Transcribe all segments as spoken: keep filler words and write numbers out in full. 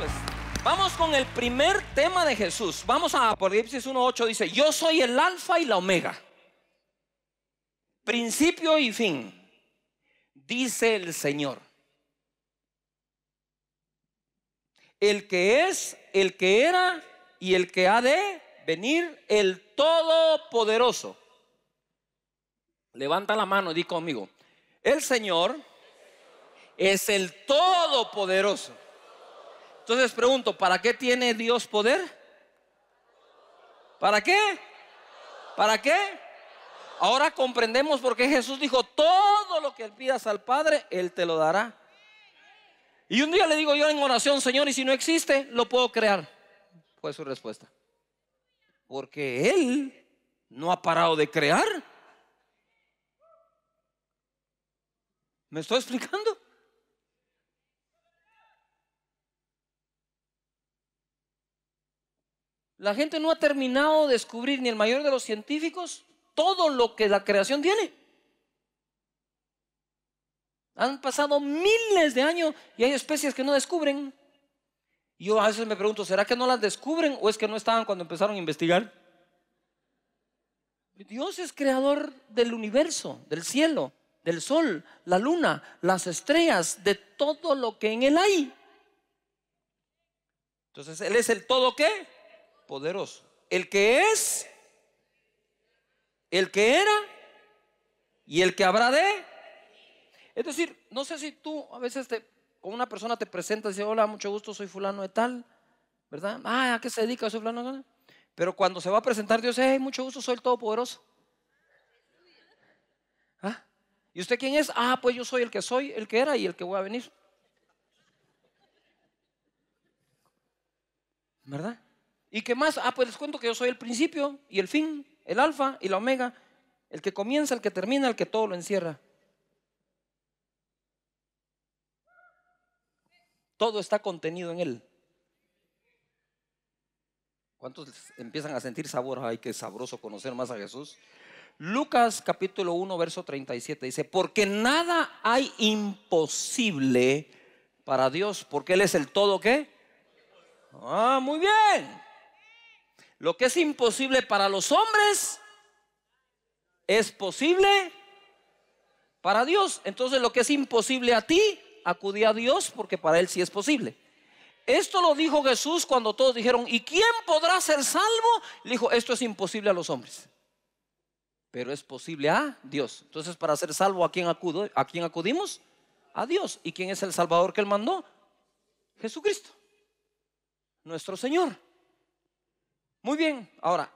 pues vamos con el primer tema de Jesús. Vamos a Apocalipsis uno ocho, dice: yo soy el alfa y la omega, principio y fin, dice el Señor, el que es, el que era y el que ha de venir, el Todopoderoso. Levanta la mano, di conmigo: el Señor es el Todopoderoso. Entonces pregunto, ¿para qué tiene Dios poder? ¿Para qué? ¿Para qué? Ahora comprendemos por qué Jesús dijo: todo lo que pidas al Padre, Él te lo dará. Y un día le digo yo en oración: Señor, y si no existe, lo puedo crear. Fue su respuesta. Porque Él no ha parado de crear. ¿Me estoy explicando? La gente no ha terminado de descubrir, ni el mayor de los científicos, todo lo que la creación tiene. Han pasado miles de años y hay especies que no descubren. Yo a veces me pregunto, ¿será que no las descubren o es que no estaban cuando empezaron a investigar? Dios es creador del universo, del cielo, del sol, la luna, las estrellas, de todo lo que en Él hay. Entonces Él es el todo ¿qué? Poderoso. El que es, el que era y el que habrá de. Es decir, no sé si tú a veces te, con una persona te presentas y dices: hola, mucho gusto, soy fulano de tal, ¿verdad? Ah, ¿a qué se dedica? Soy fulano de tal. Pero cuando se va a presentar Dios: hey, mucho gusto, soy el Todopoderoso. ¿Ah? ¿Y usted quién es? Ah, pues yo soy el que soy, el que era y el que voy a venir, ¿verdad? ¿Y qué más? Ah, pues les cuento que yo soy el principio y el fin, el alfa y la omega, el que comienza, el que termina, el que todo lo encierra. Todo está contenido en Él. ¿Cuántos empiezan a sentir sabor? Ay, qué sabroso conocer más a Jesús. Lucas capítulo uno verso treinta y siete dice: porque nada hay imposible para Dios, porque Él es el todo ¿qué? Ah, muy bien. Lo que es imposible para los hombres es posible para Dios. Entonces lo que es imposible a ti, acudí a Dios, porque para Él sí es posible. Esto lo dijo Jesús cuando todos dijeron: ¿y quién podrá ser salvo? Le dijo: esto es imposible a los hombres, pero es posible a Dios. Entonces, para ser salvo, ¿a quién acudo? ¿A quién acudimos? A Dios. ¿Y quién es el Salvador que Él mandó? Jesucristo, nuestro Señor. Muy bien. Ahora,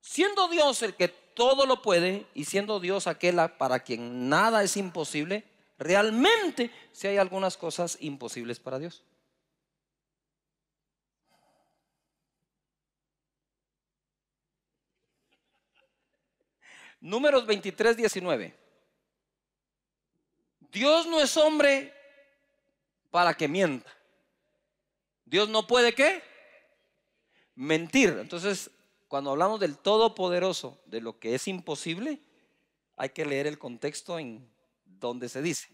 siendo Dios el que todo lo puede y siendo Dios aquel para quien nada es imposible, realmente si hay algunas cosas imposibles para Dios. Números veintitrés, diecinueve. Dios no es hombre para que mienta. Dios no puede ¿qué? Mentir. Entonces, cuando hablamos del Todopoderoso, de lo que es imposible, hay que leer el contexto en donde se dice,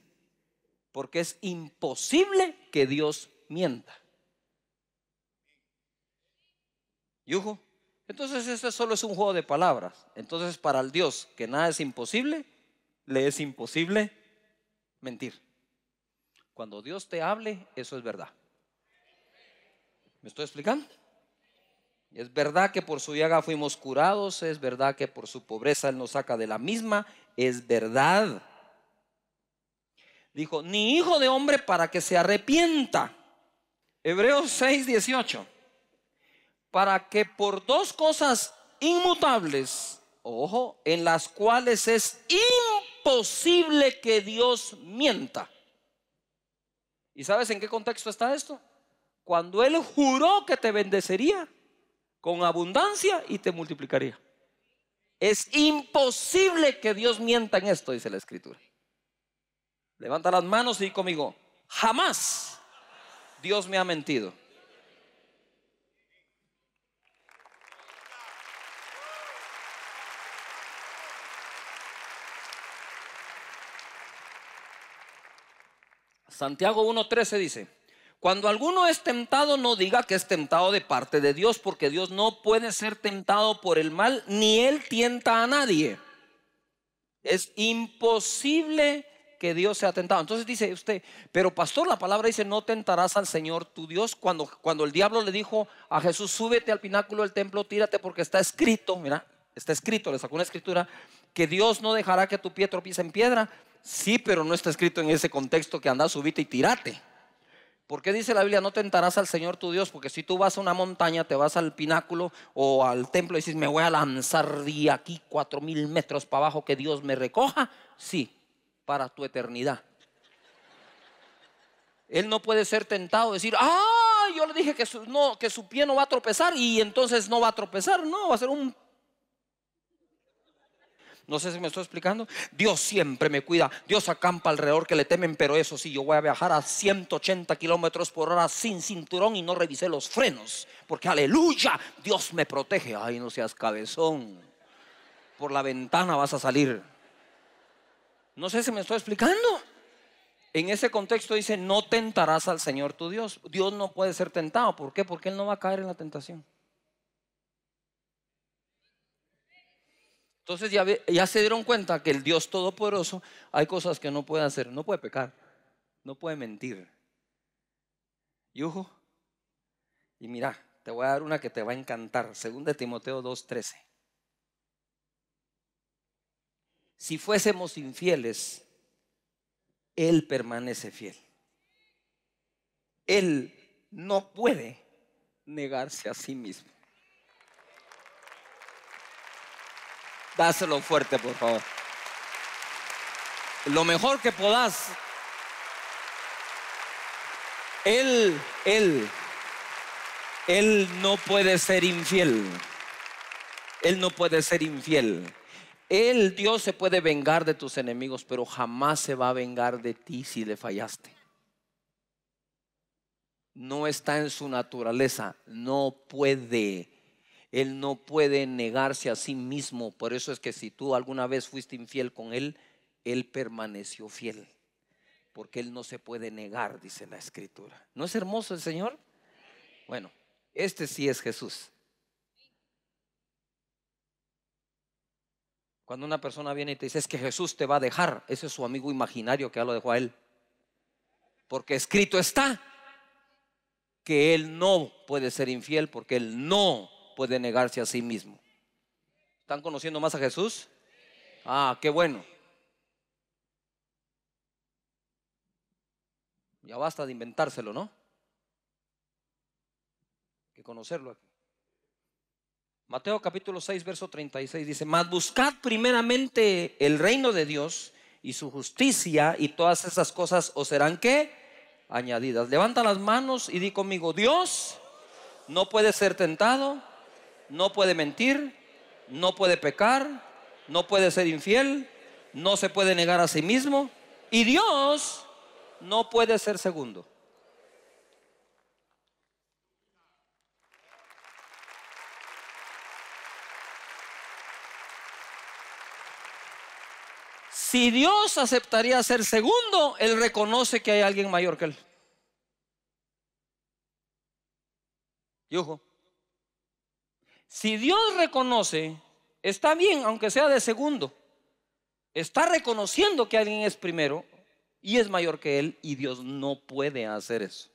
porque es imposible que Dios mienta. Yujo. Entonces este solo es un juego de palabras. Entonces para el Dios que nada es imposible, le es imposible mentir. Cuando Dios te hable, eso es verdad. ¿Me estoy explicando? Es verdad que por su llaga fuimos curados. Es verdad que por su pobreza Él nos saca de la misma. Es verdad. Dijo: ni hijo de hombre para que se arrepienta. Hebreos seis, dieciocho. Para que por dos cosas inmutables, ojo, en las cuales es imposible que Dios mienta. ¿Y sabes en qué contexto está esto? Cuando Él juró que te bendecería con abundancia y te multiplicaría. Es imposible que Dios mienta en esto, dice la Escritura. Levanta las manos y di conmigo: jamás Dios me ha mentido. Santiago uno trece dice: Cuando alguno es tentado, no diga que es tentado de parte de Dios, porque Dios no puede ser tentado por el mal, ni Él tienta a nadie. Es imposible que Dios sea tentado. Entonces dice usted, pero pastor, la palabra dice, no tentarás al Señor tu Dios. Cuando, cuando el diablo le dijo a Jesús, súbete al pináculo del templo, tírate, porque está escrito, mira, está escrito, le sacó una escritura, que Dios no dejará que tu pie tropiece en piedra. Sí, pero no está escrito en ese contexto que anda, subite y tírate. ¿Por qué dice la Biblia no tentarás al Señor tu Dios? Porque si tú vas a una montaña, te vas al pináculo o al templo y dices, me voy a lanzar de aquí cuatro mil metros para abajo que Dios me recoja. Sí, para tu eternidad. Él no puede ser tentado, decir, ah, yo le dije que su, no, que su pie no va a tropezar y entonces no va a tropezar. No, va a ser un... No sé si me estoy explicando. Dios siempre me cuida. Dios acampa alrededor que le temen. Pero eso sí, yo voy a viajar a ciento ochenta kilómetros por hora sin cinturón y no revisé los frenos, porque aleluya, Dios me protege. Ay, no seas cabezón, por la ventana vas a salir. No sé si me estoy explicando. En ese contexto dice, no tentarás al Señor tu Dios. Dios no puede ser tentado. ¿Por qué? Porque Él no va a caer en la tentación. Entonces ya, ya se dieron cuenta que el Dios Todopoderoso, hay cosas que no puede hacer, no puede pecar, no puede mentir. Yujo. Y mira, te voy a dar una que te va a encantar, segunda de Timoteo dos trece. Si fuésemos infieles, Él permanece fiel. Él no puede negarse a sí mismo. Dáselo fuerte, por favor. Lo mejor que podás. Él, él, él no puede ser infiel. Él no puede ser infiel. Él, Dios, se puede vengar de tus enemigos, pero jamás se va a vengar de ti si le fallaste. No está en su naturaleza. No puede. Él no puede negarse a sí mismo. Por eso es que si tú alguna vez fuiste infiel con Él, Él permaneció fiel, porque Él no se puede negar, dice la Escritura. ¿No es hermoso el Señor? Bueno, este sí es Jesús. Cuando una persona viene y te dice, es que Jesús te va a dejar, ese es su amigo imaginario que ya lo dejó a Él, porque escrito está que Él no puede ser infiel, porque Él no puede negarse a sí mismo. ¿Están conociendo más a Jesús? Ah, qué bueno. Ya basta de inventárselo, ¿no? Hay que conocerlo aquí. Mateo capítulo seis verso treinta y seis dice, mas buscad primeramente el reino de Dios y su justicia, y todas esas cosas os serán ¿qué? Añadidas. Levanta las manos y di conmigo, Dios no puede ser tentado, no puede mentir, no puede pecar, no puede ser infiel, no se puede negar a sí mismo, y Dios no puede ser segundo. Si Dios aceptaría ser segundo, Él reconoce que hay alguien mayor que Él. Y ojo, si Dios reconoce, está bien, aunque sea de segundo, está reconociendo que alguien es primero y es mayor que Él, y Dios no puede hacer eso.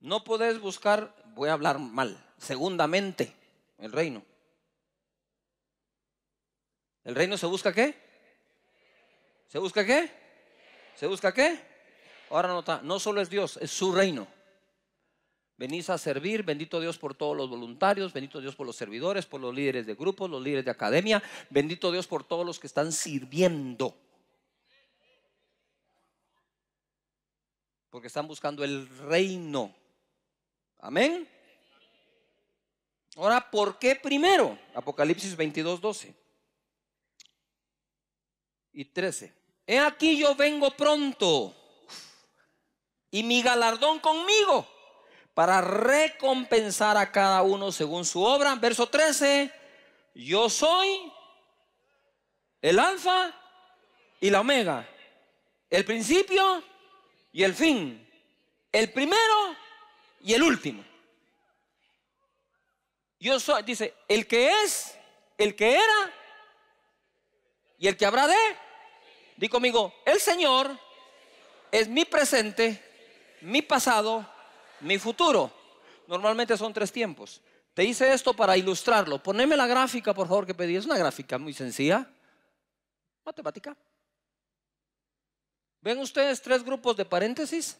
No podés buscar, voy a hablar mal, segundamente el reino. ¿El reino se busca qué? ¿Se busca qué? ¿Se busca qué? Ahora nota, no solo es Dios, es su reino. Venís a servir, bendito Dios por todos los voluntarios, bendito Dios por los servidores, por los líderes de grupos, los líderes de academia, bendito Dios por todos los que están sirviendo, porque están buscando el reino. Amén. Ahora, ¿por qué primero? Apocalipsis veintidós, doce y trece. He aquí yo vengo pronto, y mi galardón conmigo, para recompensar a cada uno según su obra. Verso trece, yo soy el alfa y la omega, el principio y el fin, el primero y el último. Yo soy, dice, el que es, el que era y el que habrá de. Di conmigo, el Señor es mi presente, mi pasado, mi futuro. Normalmente son tres tiempos. Te hice esto para ilustrarlo. Poneme la gráfica, por favor, que pedí. Es una gráfica muy sencilla, matemática. ¿Ven ustedes tres grupos de paréntesis?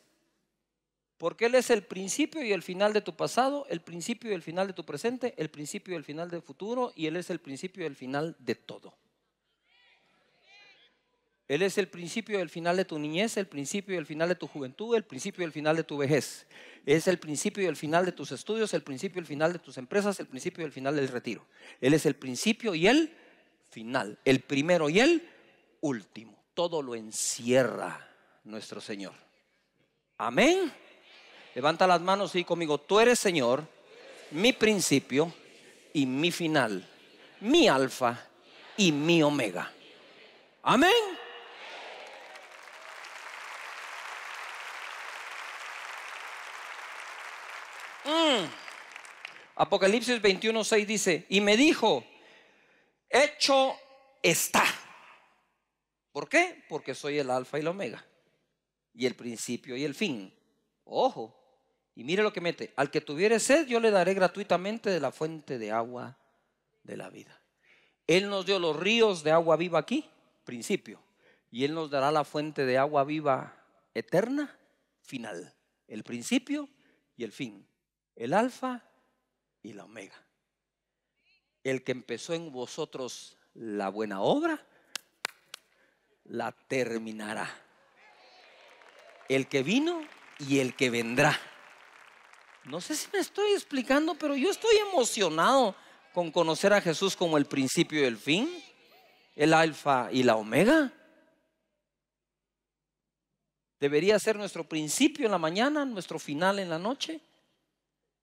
Porque Él es el principio y el final de tu pasado, el principio y el final de tu presente, el principio y el final del futuro, y Él es el principio y el final de todo. Él es el principio y el final de tu niñez, el principio y el final de tu juventud, el principio y el final de tu vejez. Es el principio y el final de tus estudios, el principio y el final de tus empresas, el principio y el final del retiro. Él es el principio y el final, el primero y el último. Todo lo encierra nuestro Señor. Amén. Levanta las manos y conmigo, tú eres Señor, mi principio y mi final, mi alfa y mi omega. Amén. Mm. Apocalipsis veintiuno, seis dice, y me dijo, hecho está. ¿Por qué? Porque soy el alfa y el omega, y el principio y el fin. Ojo, y mire lo que mete, al que tuviere sed yo le daré gratuitamente de la fuente de agua de la vida. Él nos dio los ríos de agua viva aquí, principio, y Él nos dará la fuente de agua viva eterna, final, el principio y el fin, el alfa y la omega. El que empezó en vosotros la buena obra, la terminará. El que vino y el que vendrá. No sé si me estoy explicando, pero yo estoy emocionado con conocer a Jesús como el principio y el fin, el alfa y la omega. Debería ser nuestro principio en la mañana, nuestro final en la noche.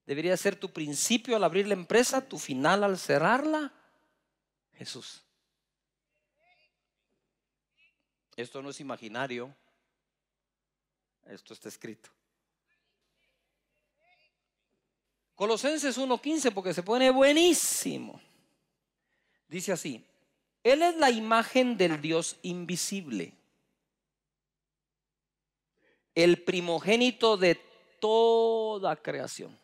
Debería ser tu principio al abrir la empresa, tu final al cerrarla. Jesús. Esto no es imaginario. Esto está escrito. Colosenses uno, quince, porque se pone buenísimo. Dice así, Él es la imagen del Dios invisible, el primogénito de toda creación.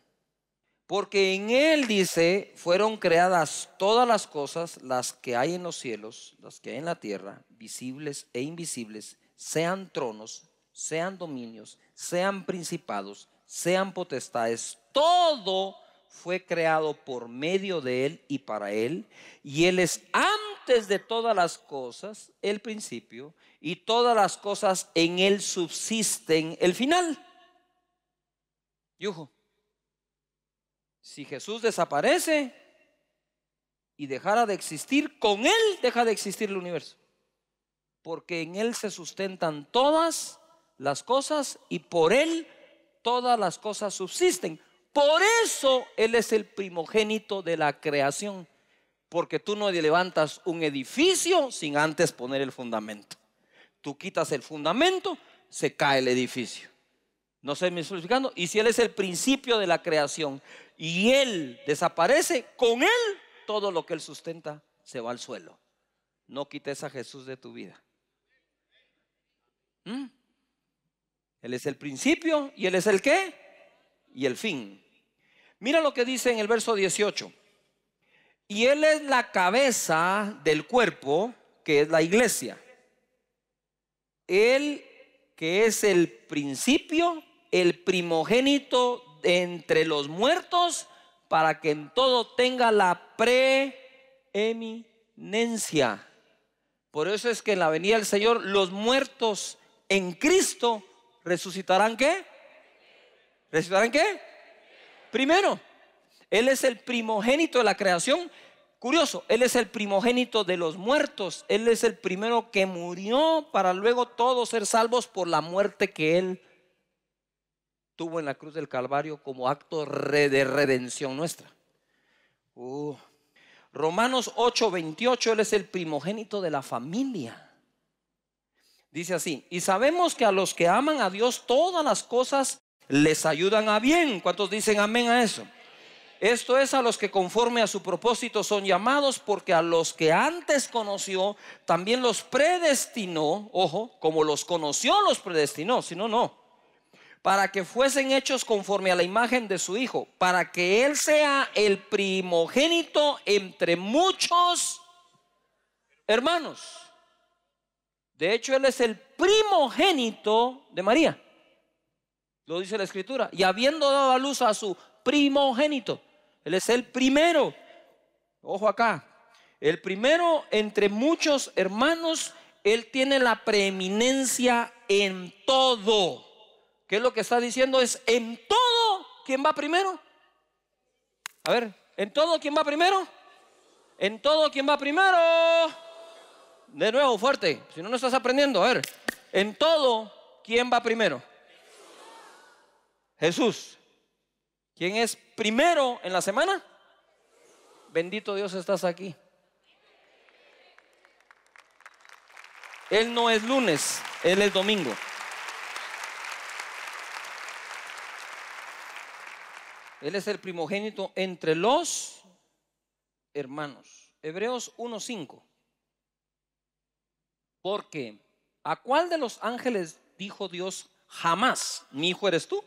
Porque en Él, dice, fueron creadas todas las cosas, las que hay en los cielos, las que hay en la tierra, visibles e invisibles, sean tronos, sean dominios, sean principados, sean potestades, todo fue creado por medio de Él y para Él, y Él es antes de todas las cosas, el principio, y todas las cosas en Él subsisten, el final. Yujo, si Jesús desaparece y dejara de existir, con Él deja de existir el universo, porque en Él se sustentan todas las cosas y por Él todas las cosas subsisten. Por eso Él es el primogénito de la creación, porque tú no levantas un edificio sin antes poner el fundamento. Tú quitas el fundamento, se cae el edificio. No sé, me estoy explicando. Y si Él es el principio de la creación y Él desaparece, con Él todo lo que Él sustenta se va al suelo. No quites a Jesús de tu vida. ¿Mm? Él es el principio y Él es el qué y el fin. Mira lo que dice en el verso dieciocho. Y Él es la cabeza del cuerpo, que es la iglesia. Él que es el principio, el primogénito entre los muertos, para que en todo tenga la preeminencia. Por eso es que en la venida del Señor los muertos en Cristo resucitarán ¿qué? ¿Resucitarán qué? Primero, Él es el primogénito de la creación. Curioso, Él es el primogénito de los muertos. Él es el primero que murió para luego todos ser salvos por la muerte que Él tuvo en la cruz del Calvario como acto de redención nuestra. Uh. Romanos ocho, veintiocho, Él es el primogénito de la familia. Dice así, y sabemos que a los que aman a Dios todas las cosas les ayudan a bien. ¿Cuántos dicen amén a eso? Esto es a los que conforme a su propósito son llamados, porque a los que antes conoció también los predestinó. Ojo, como los conoció los predestinó, si no, no. Para que fuesen hechos conforme a la imagen de su Hijo, para que Él sea el primogénito entre muchos hermanos. De hecho, Él es el primogénito de María, lo dice la Escritura, y habiendo dado a luz a su primogénito. Él es el primero. Ojo acá. El primero entre muchos hermanos. Él tiene la preeminencia en todo. ¿Qué es lo que está diciendo? Es en todo. ¿Quién va primero? A ver, ¿en todo quién va primero? ¿En todo quién va primero? De nuevo, fuerte. Si no, no estás aprendiendo. A ver, ¿en todo quién va primero? Jesús. ¿Quién es primero en la semana? Bendito Dios, estás aquí. Él no es lunes, Él es domingo. Él es el primogénito entre los hermanos. Hebreos uno cinco. Porque ¿a cuál de los ángeles dijo Dios jamás, mi hijo eres tú?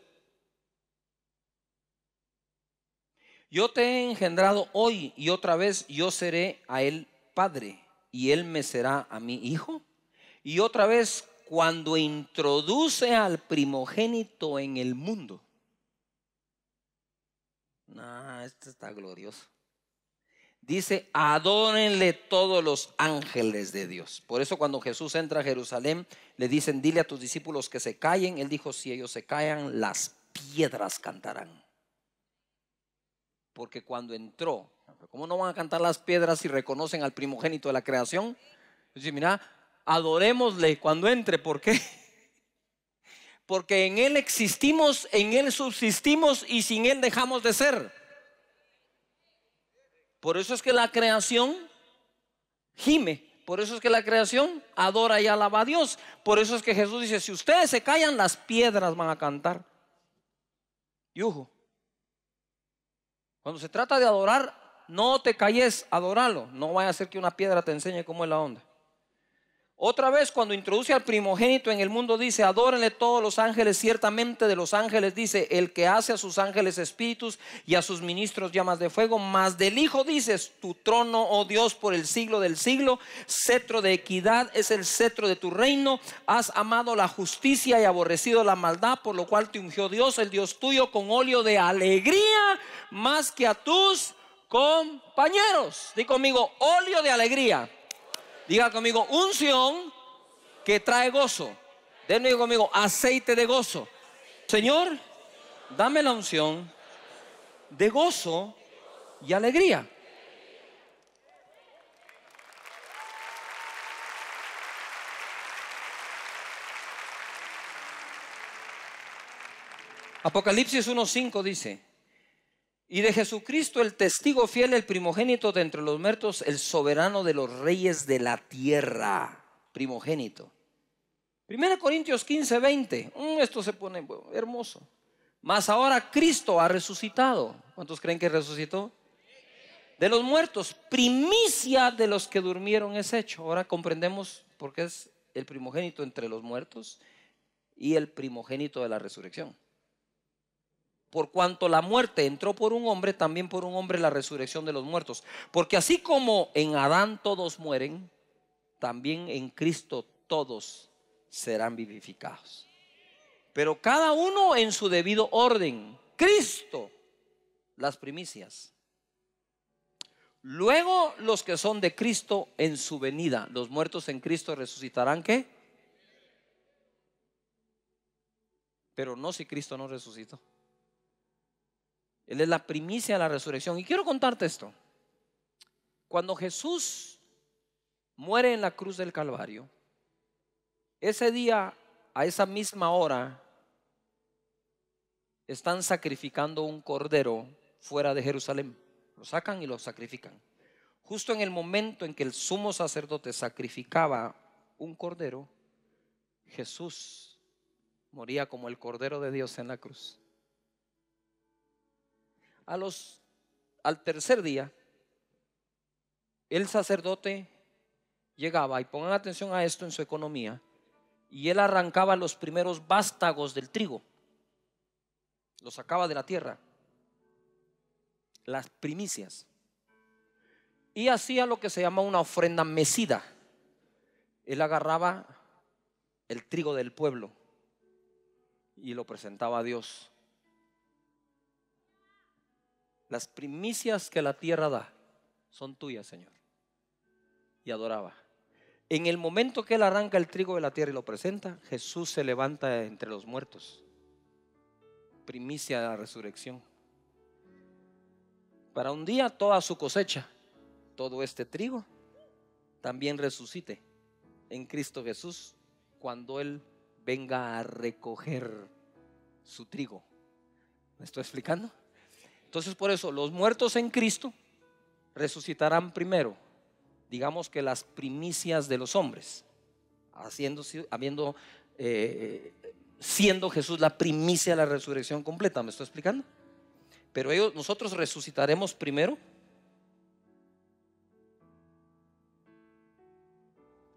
Yo te he engendrado hoy, y otra vez yo seré a él padre, y él me será a mi hijo. Y otra vez, cuando introduce al primogénito en el mundo. Nah, este está glorioso. Dice, adórenle todos los ángeles de Dios. Por eso cuando Jesús entra a Jerusalén, le dicen, dile a tus discípulos que se callen. Él dijo, si ellos se callan, las piedras cantarán. Porque cuando entró, ¿cómo no van a cantar las piedras si reconocen al primogénito de la creación? Dice, mira, adorémosle cuando entre. ¿Por qué? Porque en Él existimos, en Él subsistimos y sin Él dejamos de ser. Por eso es que la creación gime. Por eso es que la creación adora y alaba a Dios. Por eso es que Jesús dice, si ustedes se callan, las piedras van a cantar. Yujo. Cuando se trata de adorar, no te calles, adóralo. No vaya a ser que una piedra te enseñe cómo es la onda. Otra vez, cuando introduce al primogénito en el mundo, dice, adórenle todos los ángeles. Ciertamente de los ángeles dice, el que hace a sus ángeles espíritus y a sus ministros llamas de fuego. Mas del Hijo dices, tu trono, oh Dios, por el siglo del siglo. Cetro de equidad es el cetro de tu reino. Has amado la justicia y aborrecido la maldad, por lo cual te ungió Dios, el Dios tuyo, con óleo de alegría más que a tus compañeros. Di conmigo, óleo de alegría. Diga conmigo, unción que trae gozo. Denme conmigo, aceite de gozo. Señor, dame la unción de gozo y alegría. Apocalipsis uno cinco dice, y de Jesucristo el testigo fiel, el primogénito de entre los muertos, el soberano de los reyes de la tierra. Primogénito. Primera Corintios quince, veinte. Mm, esto se pone bueno, hermoso. Mas ahora Cristo ha resucitado. ¿Cuántos creen que resucitó? De los muertos, primicia de los que durmieron es hecho. Ahora comprendemos por qué es el primogénito entre los muertos y el primogénito de la resurrección. Por cuanto la muerte entró por un hombre, también por un hombre la resurrección de los muertos. Porque así como en Adán todos mueren, también en Cristo todos serán vivificados. Pero cada uno en su debido orden. Cristo, las primicias. Luego los que son de Cristo en su venida. Los muertos en Cristo resucitarán, ¿qué? Pero no si Cristo no resucitó. Él es la primicia de la resurrección. Y quiero contarte esto. Cuando Jesús muere en la cruz del Calvario, ese día, a esa misma hora, están sacrificando un cordero fuera de Jerusalén. Lo sacan y lo sacrifican. Justo en el momento en que el sumo sacerdote sacrificaba un cordero, Jesús moría como el Cordero de Dios en la cruz. A los, al tercer día, el sacerdote llegaba, y pongan atención a esto en su economía, y él arrancaba los primeros vástagos del trigo, los sacaba de la tierra, las primicias, y hacía lo que se llama una ofrenda mecida. Él agarraba el trigo del pueblo y lo presentaba a Dios. Las primicias que la tierra da son tuyas, Señor. Y adoraba. En el momento que él arranca el trigo de la tierra y lo presenta, Jesús se levanta entre los muertos. Primicia de la resurrección. Para un día toda su cosecha, todo este trigo, también resucite en Cristo Jesús cuando él venga a recoger su trigo. ¿Me estoy explicando? Entonces, por eso los muertos en Cristo resucitarán primero, digamos que las primicias de los hombres, haciendo, habiendo, eh, siendo Jesús la primicia de la resurrección completa. ¿Me estoy explicando? Pero ellos, nosotros resucitaremos primero,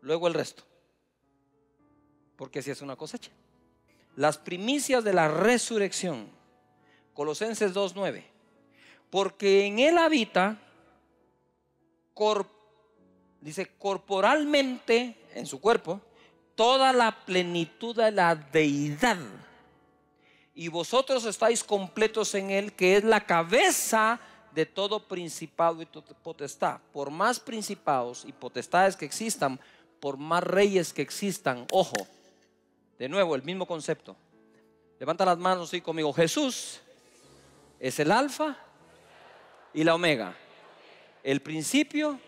luego el resto, porque si es una cosecha. Las primicias de la resurrección. Colosenses dos nueve. Porque en él habita, cor, dice corporalmente, en su cuerpo, toda la plenitud de la deidad. Y vosotros estáis completos en él, que es la cabeza de todo principado y potestad. Por más principados y potestades que existan, por más reyes que existan, ojo, de nuevo el mismo concepto. Levanta las manos y conmigo. Jesús es el alfa y la omega, el principio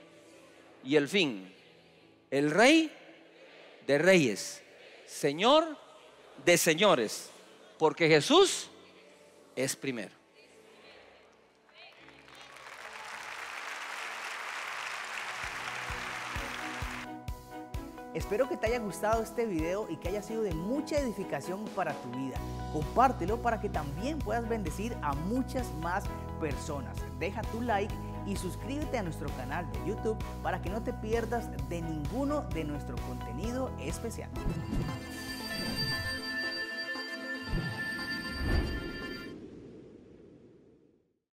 y el fin, el rey de reyes, señor de señores, porque Jesús es primero. Espero que te haya gustado este video y que haya sido de mucha edificación para tu vida. Compártelo para que también puedas bendecir a muchas más personas. Deja tu like y suscríbete a nuestro canal de YouTube para que no te pierdas de ninguno de nuestro contenido especial.